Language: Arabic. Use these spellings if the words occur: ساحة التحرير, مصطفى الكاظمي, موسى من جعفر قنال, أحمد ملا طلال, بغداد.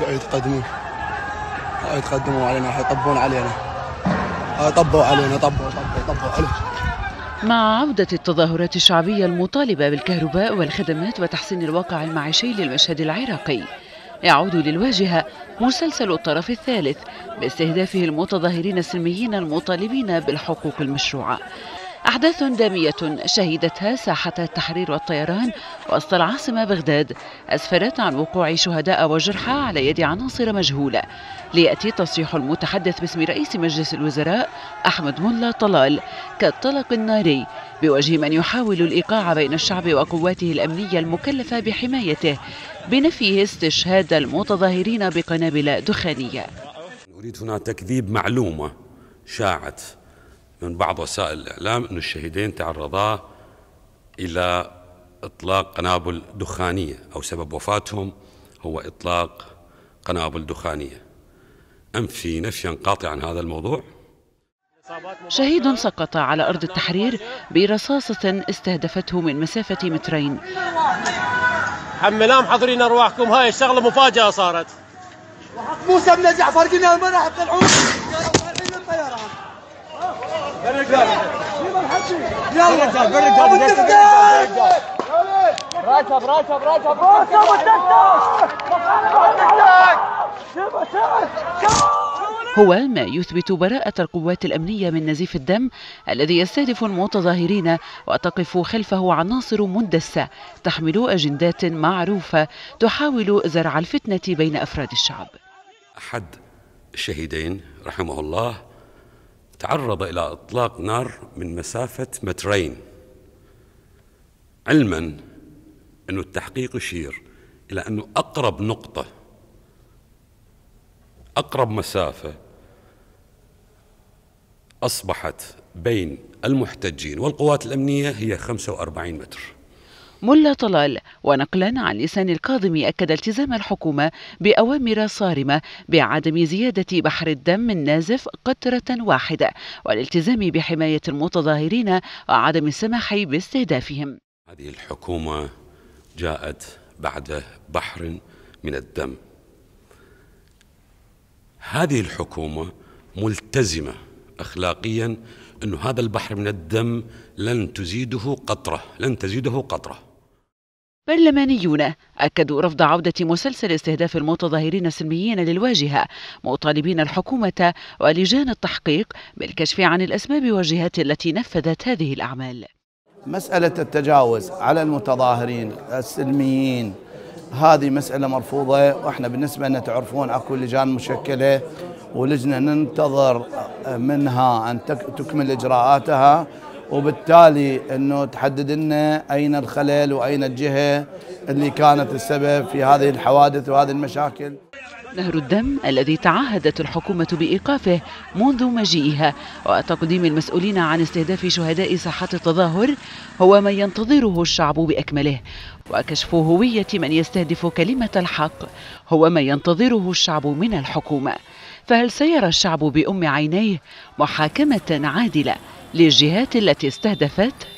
جاءوا يتقدمون، يتقدموا علينا، حيطبون علينا، طبوا علينا، طبوا علينا. مع عودة التظاهرات الشعبية المطالبة بالكهرباء والخدمات وتحسين الواقع المعيشي للمشهد العراقي، يعود للواجهة مسلسل الطرف الثالث باستهدافه المتظاهرين السلميين المطالبين بالحقوق المشروعة. أحداث دامية شهدتها ساحة التحرير والطيران وسط العاصمة بغداد أسفرت عن وقوع شهداء وجرحى على يد عناصر مجهولة، ليأتي تصريح المتحدث باسم رئيس مجلس الوزراء أحمد ملا طلال كالطلق الناري بوجه من يحاول الإيقاع بين الشعب وقواته الأمنية المكلفة بحمايته بنفيه استشهاد المتظاهرين بقنابل دخانية. نريد هنا تكذيب معلومة شاعت من بعض وسائل الإعلام أن الشهيدين تعرضا إلى إطلاق قنابل دخانية أو سبب وفاتهم هو إطلاق قنابل دخانية، أم في نفي قاطع عن هذا الموضوع؟ شهيد سقط على أرض التحرير برصاصة استهدفته من مسافة مترين. حملام حضرين أرواحكم، هاي الشغلة مفاجأة صارت. موسى من جعفر قنال ما راح تطلعون، طالعين الطيران. هو ما يثبت براءة القوات الأمنية من نزيف الدم الذي يستهدف المتظاهرين وتقف خلفه عناصر مندسة تحمل أجندات معروفة تحاول زرع الفتنة بين أفراد الشعب. أحد الشهيدين رحمه الله تعرض إلى إطلاق نار من مسافة مترين، علما أن التحقيق يشير إلى أنه أقرب نقطة، أقرب مسافة أصبحت بين المحتجين والقوات الأمنية هي 45 متر. ملا طلال ونقلا عن لسان الكاظم أكد التزام الحكومة بأوامر صارمة بعدم زيادة بحر الدم النازف قطرة واحدة والالتزام بحماية المتظاهرين وعدم السماح باستهدافهم. هذه الحكومة جاءت بعد بحر من الدم. هذه الحكومة ملتزمة أخلاقيا أن هذا البحر من الدم لن تزيده قطرة، لن تزيده قطرة. برلمانيون أكدوا رفض عودة مسلسل استهداف المتظاهرين السلميين للواجهة، مطالبين الحكومة ولجان التحقيق بالكشف عن الأسباب والجهات التي نفذت هذه الأعمال. مسألة التجاوز على المتظاهرين السلميين هذه مسألة مرفوضة، وإحنا بالنسبة لنا تعرفون أكو لجان مشكلة ولجنة ننتظر منها أن تكمل إجراءاتها، وبالتالي أنه تحدد لنا أين الخلل وأين الجهة اللي كانت السبب في هذه الحوادث وهذه المشاكل. نهر الدم الذي تعهدت الحكومة بإيقافه منذ مجيئها وتقديم المسؤولين عن استهداف شهداء ساحات التظاهر هو ما ينتظره الشعب بأكمله، وكشف هوية من يستهدف كلمة الحق هو ما ينتظره الشعب من الحكومة. فهل سيرى الشعب بأم عينيه محاكمة عادلة للجهات التي استهدفت؟